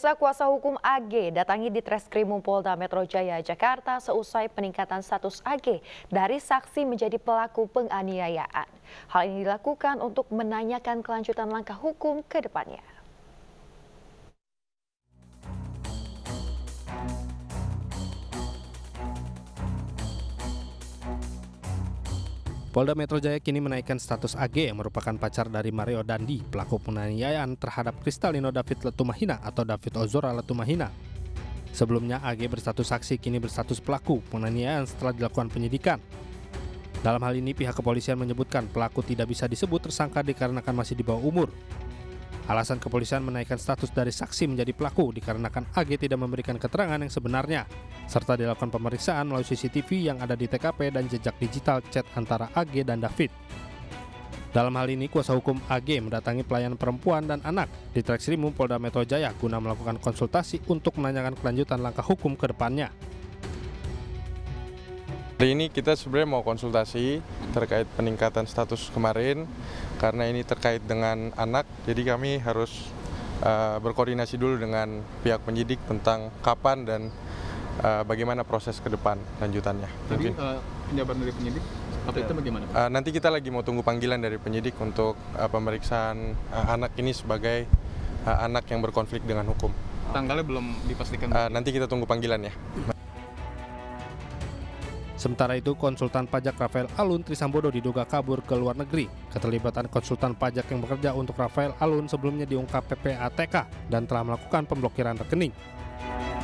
Kuasa hukum AG datangi Ditreskrimum Polda Metro Jaya, Jakarta seusai peningkatan status AG dari saksi menjadi pelaku penganiayaan. Hal ini dilakukan untuk menanyakan kelanjutan langkah hukum ke depannya. Polda Metro Jaya kini menaikkan status AG yang merupakan pacar dari Mario Dandi, pelaku penganiayaan terhadap Cristalino David Latumahen atau David Ozora Latumahen. Sebelumnya AG berstatus saksi, kini berstatus pelaku penganiayaan setelah dilakukan penyidikan. Dalam hal ini pihak kepolisian menyebutkan pelaku tidak bisa disebut tersangka dikarenakan masih di bawah umur. Alasan kepolisian menaikkan status dari saksi menjadi pelaku dikarenakan AG tidak memberikan keterangan yang sebenarnya, serta dilakukan pemeriksaan melalui CCTV yang ada di TKP dan jejak digital chat antara AG dan David. Dalam hal ini, kuasa hukum AG mendatangi pelayan perempuan dan anak di Ditreskrimum Polda Metro Jaya guna melakukan konsultasi untuk menanyakan kelanjutan langkah hukum ke depannya. Hari ini kita sebenarnya mau konsultasi terkait peningkatan status kemarin, karena ini terkait dengan anak, jadi kami harus berkoordinasi dulu dengan pihak penyidik tentang kapan dan bagaimana proses ke depan lanjutannya. Jadi penjabaran dari penyidik, apa itu bagaimana? Nanti kita lagi mau tunggu panggilan dari penyidik untuk pemeriksaan anak ini sebagai anak yang berkonflik dengan hukum. Tanggalnya belum dipastikan? Nanti kita tunggu panggilannya. Sementara itu, konsultan pajak Rafael Alun Trisambodo diduga kabur ke luar negeri. Keterlibatan konsultan pajak yang bekerja untuk Rafael Alun sebelumnya diungkap PPATK dan telah melakukan pemblokiran rekening.